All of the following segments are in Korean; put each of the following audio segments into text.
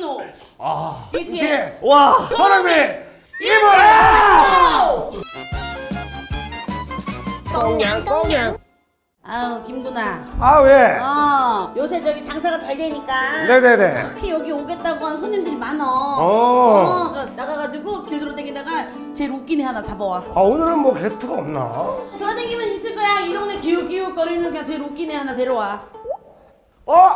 봉준호, BTS, 와, 손흥민, 이모일. 꽁냥꽁냥. 아우 김구나. 아 왜? 요새 저기 장사가 잘 되니까. 네네네. 특히 여기 오겠다고 한 손님들이 많어. 나가가지고 길 돌아다니다가 제일 웃긴 애 하나 잡아와. 아 오늘은 뭐 게스트가 없나? 돌아다니면 있을 거야. 이 동네 기웃기웃거리는 그냥 제일 웃긴 애 하나 데려와. 엄마!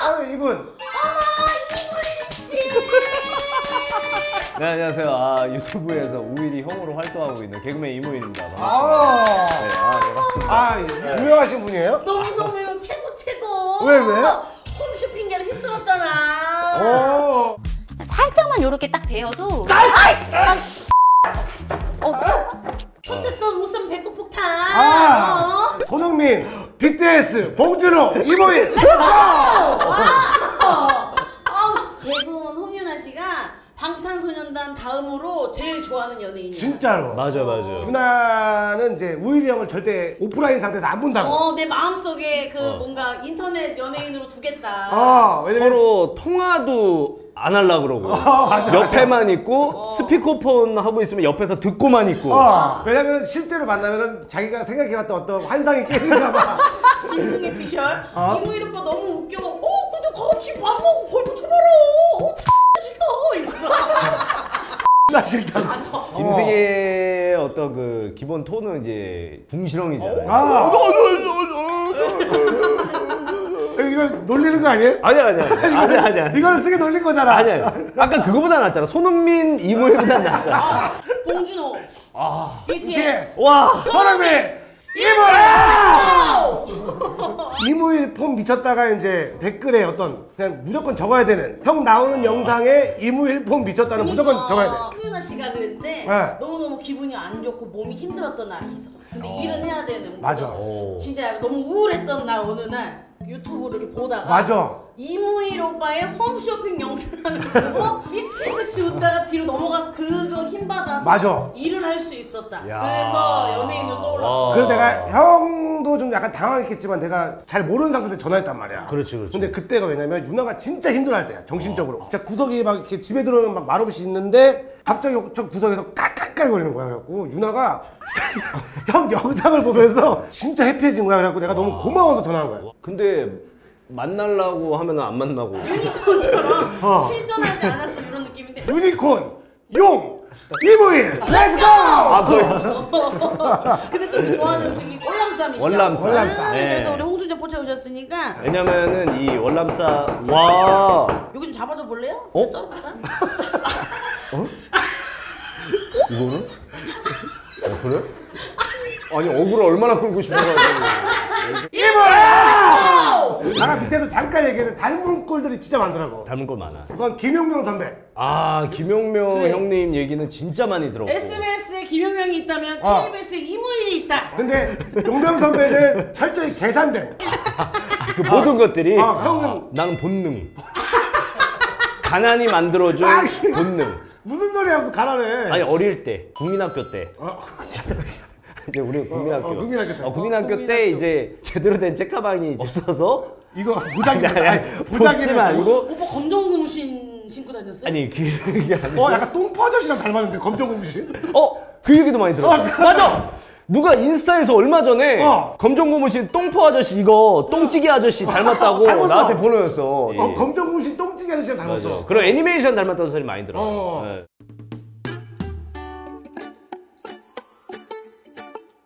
아유 이분. 이모일 씨. 네 안녕하세요. 유튜브에서 우일이 형으로 활동하고 있는 개그맨 이모일입니다. 반갑습니다. 반갑습니다. 유명하신 분이에요? 너무너무 최고. 왜? 홈쇼핑계를 휩쓸었잖아. 살짝만 요렇게 딱 대어도. 초특급 웃음 배꼽 폭탄. 손흥민, BTS, 봉준호, 이모일. 개그맨 홍윤화 씨가 방탄소년단 다음으로 제일 좋아하는 연예인이야. 진짜로? 맞아요. 누나는 이제 우일이 형을 절대 오프라인 상태에서 안 본다고. 내 마음속에 그 뭔가 인터넷 연예인으로 두겠다. 왜냐면 서로 통화도 안 하려고 그러고. 옆에만 있고 스피커폰 하고 있으면 옆에서 듣고만 있고. 왜냐면 실제로 만나면 자기가 생각해봤던 어떤 환상이 깨진가 봐. 인생의 피셜. 이모일 오빠 너무 웃겨. 근데 같이 밥 먹고 골프 쳐봐라. 나 싫다. 인생의 어떤 그 기본 톤은 이제 궁시렁이잖아요. 이거 놀리는 거 아니에요? 아니야. 이거는 쓰게 놀린 거잖아. 아니야. 아까 그거보다 낫잖아. 손흥민 이모일보다 낫잖아. 봉준호, BTS, 손흥민. 이모일! 이모일 폼 미쳤다가 이제 댓글에 어떤 그냥 무조건 적어야 되는 형 나오는 영상에 이모일 폼 미쳤다는 무조건 적어야 돼. 홍윤화 씨가 그랬는데 너무너무 기분이 안 좋고 몸이 힘들었던 날이 있었어. 근데 일은 해야 되는. 맞아. 진짜 너무 우울했던 날 어느 날 유튜브를 이렇게 보다가 이모일 오빠의 홈쇼핑 영상을 보고 미친듯이 웃다가 뒤로 넘어가서 그거 힘받아서 일을 할 수 있었다. 그래서 연예인으로 떠올랐어. 그래서 내가 형도 좀 약간 당황했겠지만 내가 잘 모르는 상태인데 전화했단 말이야. 그렇지. 근데 그때가 왜냐면 유나가 진짜 힘들어할 때야. 정신적으로. 진짜 구석에 막 이렇게 집에 들어오면 막 말없이 있는데 갑자기 저 구석에서 깔깔깔 거리는 거야. 그래갖고 유나가 형 영상을 보면서 진짜 해피해진 거야. 그래갖고 내가 너무 고마워서 전화한 거야. 근데 만나려고 하면 안 만나고 유니콘처럼 실존하지 않았어 이런 느낌인데. 유니콘! 용! 이모일! 렛츠고! 근데 또 좋아하는 음식이 월남쌈이시죠? 월남쌈. 그래서 우리 홍순자 포차 오셨으니까. 왜냐면은 이 월남쌈 여기 좀 잡아줘 볼래요? 썰어볼까? 이거는? 그래? 아니 억울을 얼마나 끌고 싶어가지고. 이모야! 아까 밑에서 잠깐 얘기했는데 닮은 꼴들이 진짜 많더라고. 닮은 꼴 많아. 우선 김용명 선배. 김용명 형님 얘기는 진짜 많이 들었고. SBS에 김용명이 있다면 KBS에 이모일이 있다. 근데 용명 선배는 철저히 계산된. 그 모든 것들이 형은 나는 본능. 가난이 만들어준 본능. 무슨 소리야 무슨 가난해. 아니 어릴 때 국민학교 때. 이제 우리 국민학교. 국민학교 때 이제 제대로 된 책가방이 없어서 이거 무작위야. 무작위는 아니고. 오빠 검정고무신 신고 다녔어요? 아니 그게 아니고. 약간 똥포 아저씨랑 닮았는데 검정고무신? 그 얘기도 많이 들었어. 맞아. 누가 인스타에서 얼마 전에 검정고무신 똥포 아저씨 이거 똥찌개 아저씨 닮았다고 나한테 보내줬어. 검정고무신 똥찌개 아저씨 닮았어. 맞아. 그리고 애니메이션 닮았다는 소리 많이 들어.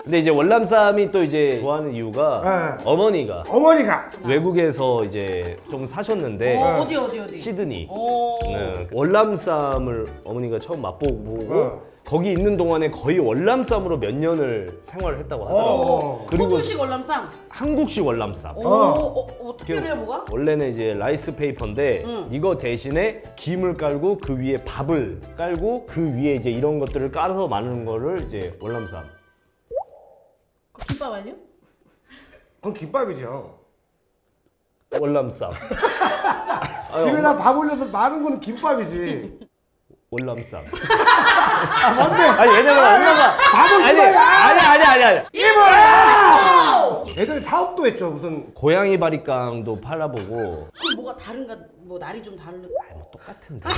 근데 이제 월남쌈이 또 이제 좋아하는 이유가 어머니가 외국에서 이제 좀 사셨는데 어디 시드니. 월남쌈을 어머니가 처음 맛보고 거기 있는 동안에 거의 월남쌈으로 몇 년을 생활을 했다고 하더라고요. 호주식 월남쌈? 한국식 월남쌈. 특별해요 뭐가? 원래는 이제 라이스 페이퍼인데 이거 대신에 김을 깔고 그 위에 밥을 깔고 그 위에 이제 이런 것들을 깔아서 만드는 거를 이제 월남쌈. 김밥 아니요? 그건 김밥이죠. 월남쌈. 집에다 밥 올려서 마른 거는 김밥이지. 올람쌈. 아 뭔데? 아니 왜냐면 엄마가 밥을 싫어해. 아니. 이모야. 예전에 사업도 했죠. 무슨 고양이 바리깡도 팔아보고. 그럼 뭐가 다른가? 뭐 날이 좀 다른? 아니 뭐 똑같은데.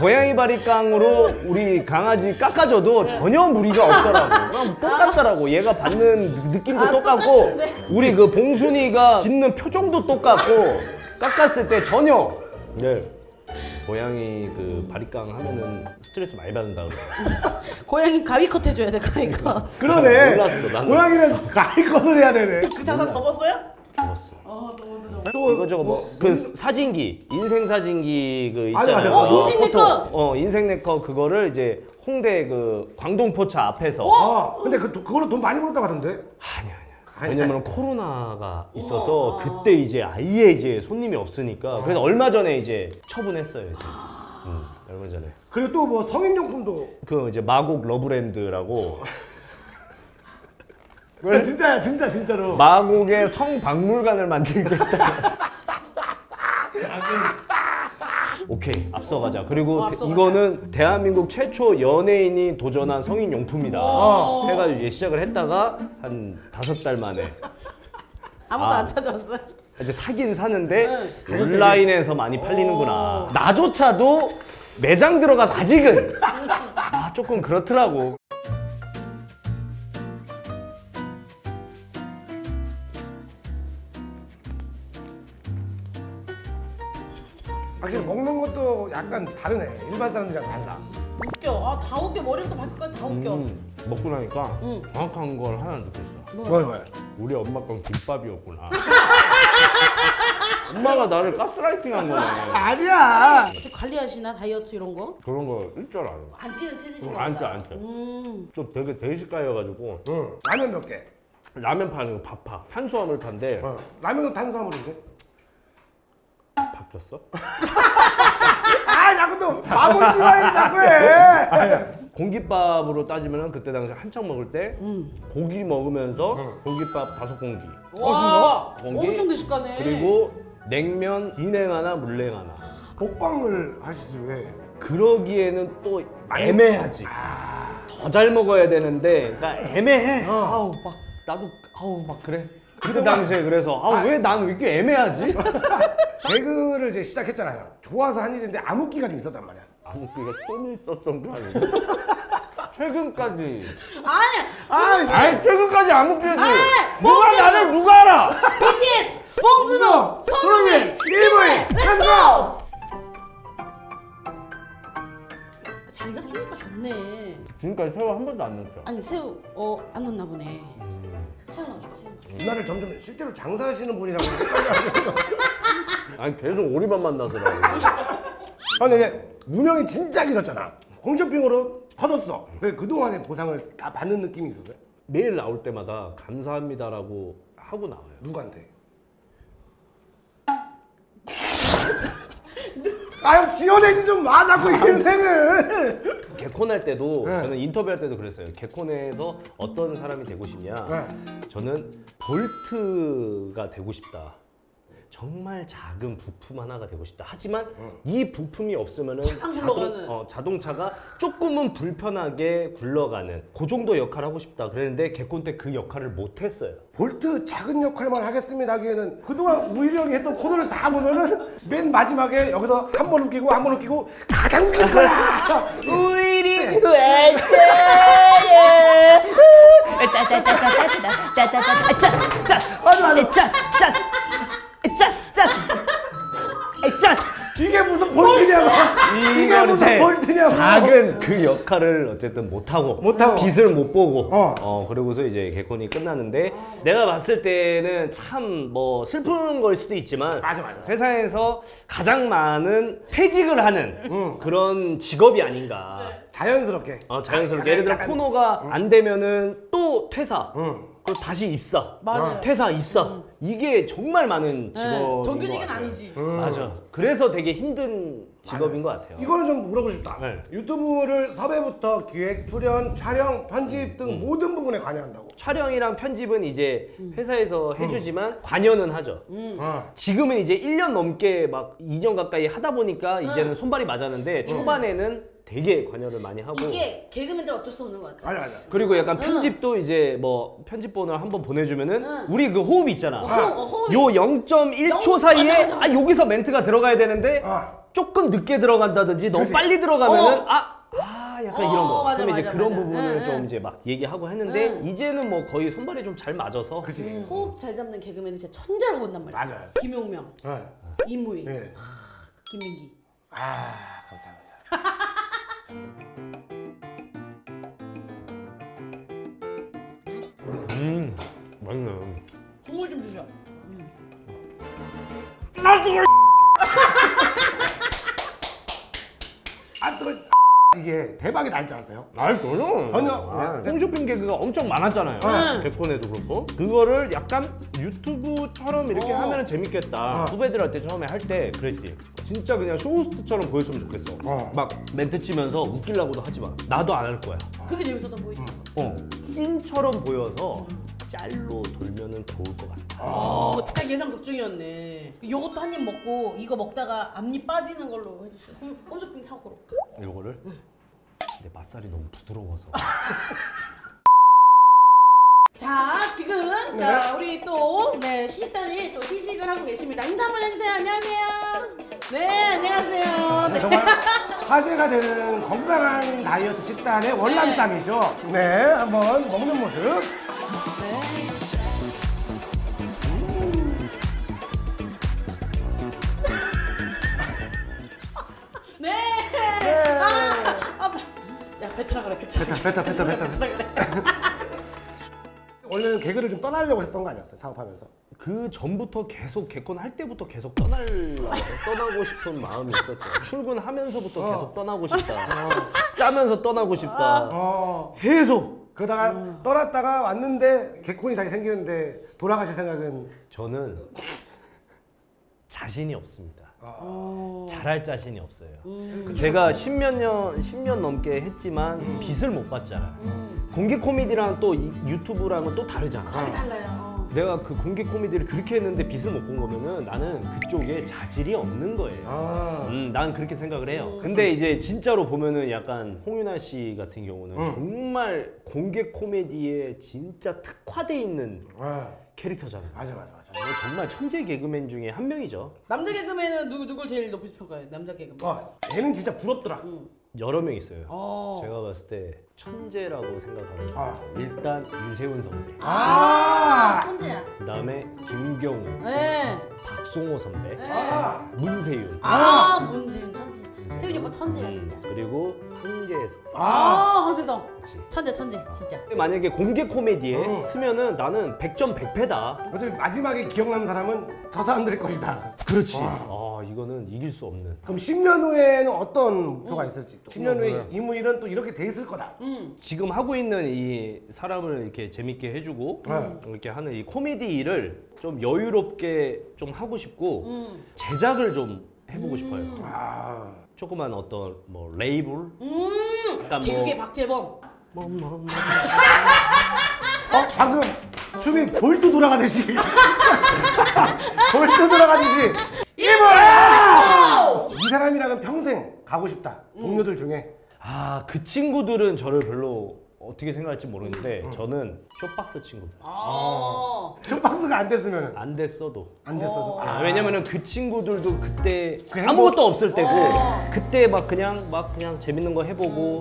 고양이 바리깡으로 우리 강아지 깎아줘도 전혀 무리가 없더라고. 똑같더라고. 얘가 받는 느낌도 똑같고 똑같은데? 우리 그 봉준이가 짓는 표정도 똑같고 깎았을 때 전혀. 네. 고양이 그 바리깡 하면은 스트레스 많이 받는다 그러더라고. 고양이 가위컷 해줘야 돼. 가위컷. 그러네. 몰랐어. 나는. 고양이는 가위컷을 해야 되네. 그 장난 접었어요? 접었어. 아 또 이거 저거 뭐 그 사진기 인생 사진기 그 있잖아요. 인생 네컷. 인생 네컷 그거를 이제 홍대 그 광동포차 앞에서. 근데 그걸로 돈 많이 벌었다 같은데? 아니야. 왜냐면 코로나가 있어서 그때 이제 아예 이제 손님이 없으니까 그래서 얼마 전에 이제 처분했어요. 얼마 전에. 그리고 또 뭐 성인용품도 그 이제 마곡 러브랜드라고. 야, 진짜야 진짜로. 마곡의 성박물관을 만들겠다. 오케이 앞서가자. 그리고 앞서가자. 이거는 대한민국 최초 연예인이 도전한 성인용품이다 해가지고 이제 시작을 했다가 한 5달 만에 아무도 안 찾아왔어요? 이제 사긴 사는데 온라인에서 많이 팔리는구나. 나조차도 매장 들어가서 아직은 조금 그렇더라고. 확실히 먹는 것도 약간 다르네. 일반 사람들이랑 달라. 웃겨. 아, 다 웃겨. 머리부터 발끝까지 다 웃겨. 먹고 나니까 정확한 걸 하나 느꼈어. 왜? 우리 엄마 건 김밥이었구나. 엄마가 나를 가스라이팅한 거네. 아니야. 어떻게 관리하시나? 다이어트 이런 거? 그런 거 일절 안 해. 안 찌는 체질인가? 안 쪄. 좀 되게 대식가여가지고. 라면 몇 개? 라면 파는 거 밥파. 탄수화물 판데. 라면도 탄수화물인데? 밥 줬어? 아 자꾸 또 밥을 싫어해 자꾸 해! 공깃밥으로 따지면 그때 당시 한창 먹을 때 고기 먹으면서 공깃밥 5공기. 와 공기, 엄청 대식가네. 그리고 냉면 인행 하나 물냉 하나. 먹방을 하시지 왜? 그러기에는 또 애매하지. 더 잘 먹어야 되는데 그러니까 애매해. 아우 막 나도 아우 막 그래. 그때 당시에 그래서 왜 난 이렇게 애매하지? 개그를 이제 시작했잖아요. 좋아서 한 일인데 암흑기간이 있었단 말이야. 암흑기가 좀 있었던 게 아니고 최근까지. 아니 최근까지 암흑기지. 누가 나를 누가 알아? BTS, 봉준호, 손흥민, 이모일, 렛츠고! 잘 잡수니까 좋네. 지금까지 새우 한 번도 안 넣었죠? 아니 새우 안 넣었나 보네. 새우 넣어줘. 누나를 점점 실제로 장사하시는 분이라고 아니 계속 오리만 만나더라고. 아니 근데 누명이 진짜 길었잖아. 홈쇼핑으로 커졌어. 근데 그동안의 보상을 다 받는 느낌이 있었어요? 매일 나올 때마다 감사합니다라고 하고 나와요. 누구한테? 아유 지원해지 좀 마 자꾸 인생을. 개콘할 때도 저는 인터뷰할 때도 그랬어요. 개콘에서 어떤 사람이 되고 싶냐. 저는 볼트가 되고 싶다. 정말 작은 부품 하나가 되고 싶다. 하지만 이 부품이 없으면은 자동차가 조금은 불편하게 굴러가는 그 정도 역할을 하고 싶다. 그랬는데 개콘 때 그 역할을 못했어요. 볼트 작은 역할만 하겠습니다 하기에는 그동안 우일이 형이 했던 코너를 다 보면은 맨 마지막에 여기서 한 번 웃기고 한 번 웃기고 가장 웃길 거야. 우일이 외쳐요. 짜스 이게 무슨 볼트냐고. 이게 무슨 볼트냐고. 작은 그 역할을 어쨌든 못하고 빛을 못 보고 그러고서 이제 개콘이 끝나는데 내가 봤을 때는 참 뭐 슬픈 걸 수도 있지만 맞아. 세상에서 가장 많은 퇴직을 하는 그런 직업이 아닌가. 자연스럽게 예를 들어 코너가 안 되면은 또 퇴사 다시 입사, 맞아요. 퇴사, 입사 이게 정말 많은 직업인 정규직은 것 같아요. 아니지. 맞아. 그래서 되게 힘든 직업인 것 같아요. 이거는 좀 물어보고 싶다. 네. 유튜브를 섭외부터 기획, 출연, 촬영, 편집 등 모든 부분에 관여한다고. 촬영이랑 편집은 이제 회사에서 해주지만 관여는 하죠. 지금은 이제 1년 넘게 막 2년 가까이 하다 보니까 이제는 손발이 맞았는데 초반에는 되게 관여를 많이 하고 이게 개그맨들 어쩔 수 없는 것 같아. 아니. 그리고 약간 편집도 이제 뭐 편집본을 한번 보내주면은 우리 그 호흡이 있잖아. 요 0.1초 사이에 맞아. 아 여기서 멘트가 들어가야 되는데 조금 늦게 들어간다든지 너무 그치. 빨리 들어가면은 약간 이런 거. 맞아, 그럼 이제 그런 부분을 좀 이제 막 얘기하고 했는데 이제는 뭐 거의 손발이 좀 잘 맞아서. 그치. 호흡 잘 잡는 개그맨이 진짜 천재라고 본단 말이야. 맞아요. 김용명, 임우일, 김민기. 아 감사합니다. 맞네. 국물 좀 드셔. 아 뜨거워. 아 뜨거워. 이게 대박이 날 줄 알았어요? 전혀. 홈쇼핑 개그가 엄청 많았잖아요. 개콘에도 그렇고. 그거를 약간 유튜브처럼 이렇게 하면 재밌겠다. 후배들한테 처음에 할 때 그랬지. 진짜 그냥 쇼호스트처럼 보였으면 좋겠어. 막 멘트 치면서 웃기려고도 하지 마. 나도 안 할 거야. 그게 재밌었던 보이지? 찐처럼 보여서 짤로 돌면은 좋을 것 같아. 딱 예상 적중이었네. 요것도 한 입 먹고 이거 먹다가 앞니 빠지는 걸로 해주세요. 홈쇼핑 사고로. 요거를? 근데 맛살이 너무 부드러워서. 자, 지금 자 우리 또 시식단이 또 시식을 하고 계십니다. 인사 한번 해주세요. 안녕하세요. 네, 안녕하세요. 네. 정말 화제가 되는 건강한 다이어트 식단의 월남쌈이죠. 네, 한번 먹는 모습. 네. 네. 야, 뱉으라 그래, 뱉으라 그래. 원래는 개그를 좀 떠나려고 했던 거 아니었어요? 사업하면서? 그 전부터 계속 개콘할 때부터 계속 떠나고 싶은 마음이 있었죠. 출근하면서부터 계속 떠나고 싶다. 짜면서 떠나고 싶다. 계속! 그러다가 떠났다가 왔는데 개콘이 다시 생기는데 돌아가실 생각은? 저는 자신이 없습니다. 잘할 자신이 없어요. 제가 십몇 년 넘게 했지만 빚을 못 봤잖아요. 공개 코미디랑 또 유튜브랑은 또 다르잖아. 거의 달라요. 내가 그 공개 코미디를 그렇게 했는데 빚을 못 본 거면은 나는 그쪽에 자질이 없는 거예요. 난 그렇게 생각을 해요. 근데 이제 진짜로 보면은 약간 홍윤화 씨 같은 경우는 정말 공개 코미디에 진짜 특화돼 있는 캐릭터잖아요. 맞아. 정말 천재 개그맨 중에 한 명이죠. 남자 개그맨은 누굴 제일 높이 평가해요? 남자 개그맨. 걔는 진짜 부럽더라. 여러 명 있어요. 제가 봤을 때 천재라고 생각하는 일단 유세훈 선배. 천재야. 그다음에 김경우. 박송호 선배. 문세윤. 문세윤 천재. 세윤이 오빠 천재야 진짜. 그리고 황재성. 황재성. 천재 진짜. 만약에 공개 코미디에 쓰면은 나는 100점 100패다. 어차피 마지막에 기억나는 사람은 저 사람들일 것이다. 그렇지. 이거는 이길 수 없는. 그럼 10년 후에는 어떤 목표가 있을지 또. 10년 후에 이모일은 또 이렇게 돼 있을 거다. 지금 하고 있는 이 사람을 이렇게 재밌게 해주고 이렇게 하는 이 코미디 일을 좀 여유롭게 좀 하고 싶고 제작을 좀 해보고 싶어요. 조그만 어떤 뭐 레이블? 약간 개그계 뭐... 박재범. 방금 춤이 볼트 돌아가듯이. 볼트 돌아가듯이. 이모야! 이 사람이랑은 평생 가고 싶다. 동료들 중에. 그 친구들은 저를 별로 어떻게 생각할지 모르는데 저는 숏박스 친구들. 숏박스가 안 됐으면? 안 됐어도. 왜냐면은 그 친구들도 그때 그 아무것도 없을 때고 그때 그냥 재밌는 거 해보고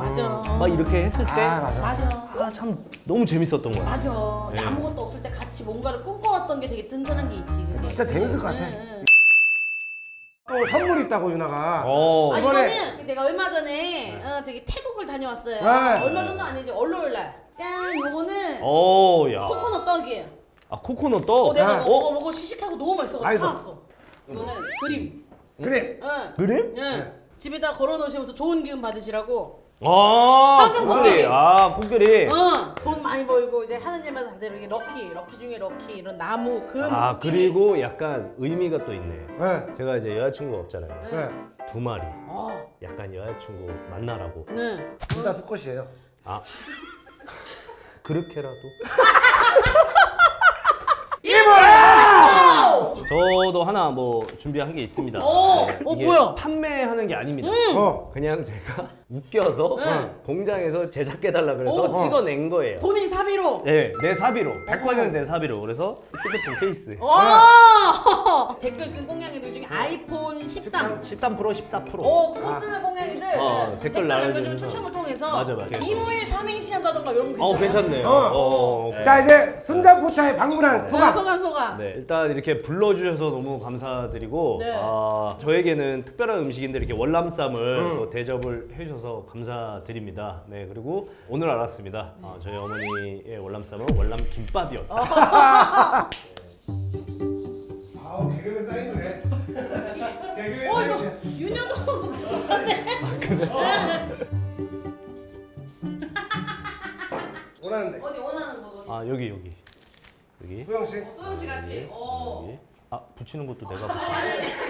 막 이렇게 했을 때 참 너무 재밌었던 거야. 맞아. 네. 아무것도 없을 때 같이 뭔가를 꿈꿔왔던 게 되게 든든한 게 있지. 진짜 재밌을 것 같아. 또 선물이 있다고 유나가. 이거는 내가 얼마 전에 저기 태국을 다녀왔어요. 얼마 전도 아니지 월요일날. 짠, 요거는 코코넛 떡이에요. 코코넛 떡. 내가 먹어 시식하고 너무 맛있어가지고 사왔어. 이거는 그림. 그림. 집에다 걸어놓으시면서 좋은 기운 받으시라고 황금 포교리. 아, 포교리. 응. 돈 많이 벌고 이제 하는 일마다 다들 이렇게 럭키 중에 럭키 이런 나무, 금. 아, 그리고 약간 의미가 또 있네. 네. 제가 이제 여자친구 없잖아요. 네. 두 마리. 어. 약간 여자친구 만나라고. 네. 둘 다 수컷이에요. 아. 그렇게라도. 저도 하나 뭐 준비한 게 있습니다. 이게 뭐야? 판매하는 게 아닙니다. 그냥 제가 웃겨서 공장에서 제작해달라 그래서 찍어낸 거예요. 본인 사비로? 네, 내 사비로. 100% 내 사비로. 그래서 휴대폰 케이스. 댓글 쓴 공양이들 중에 아이폰 13. 13 프로, 14 프로. 그거 쓰는 공양이들 댓글 남겨주면 추첨을 통해서 맞아. 이모일 삼행시 한다던가 이런 거 괜찮네요. 자, 이제 순간포차에 방문한 소감. 소감. 네, 일단 이렇게 불러주셔서 너무 감사드리고 저에게는 특별한 음식인데 이렇게 월남쌈을 또 대접을 해주셔서 감사드립니다. 네, 그리고 오늘 알았습니다. 저희 어머니의 월남쌈은 월남김밥이었다. 아우, 개그맨 사인을 해. 개그맨 사인을 해. 윤여동하고 비슷하네. 아, 그래? 원하는데. 어디 원하는 거? 어디? 아, 여기. 소영 씨? 소영 씨 같이. 아, 붙이는 것도 내가 붙여.